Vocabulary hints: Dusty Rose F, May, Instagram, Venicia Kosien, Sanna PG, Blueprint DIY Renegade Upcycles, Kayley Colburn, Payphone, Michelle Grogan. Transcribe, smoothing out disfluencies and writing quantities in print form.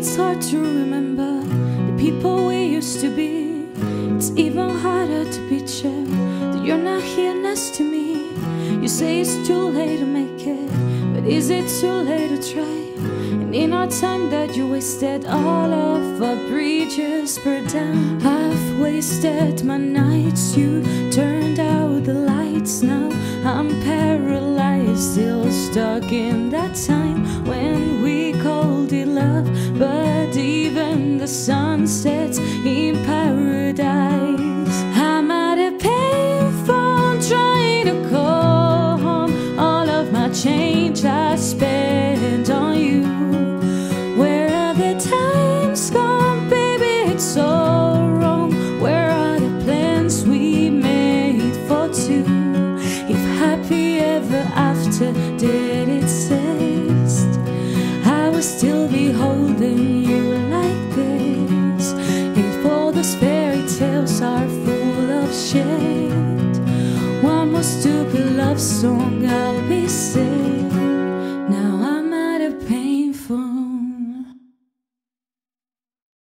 it's hard to remember the people we used to be. It's even harder to picture that you're not here next to me. You say it's too late to make it, but is it too late to try? And in our time that you wasted, all of our bridges burned down. I've wasted my nights, you turned out the lights. Now I'm paralyzed, still stuck in that time when we called it love, but even the sun sets in paradise. I'm at a payphone trying to call home. All of my change I spent on you. Where are the times gone, baby? It's so wrong. Where are the plans we made for two? If happy ever after did exist, I would still be holding you like this. If all those fairy tales are full of shit, one more stupid love song I'll be singing.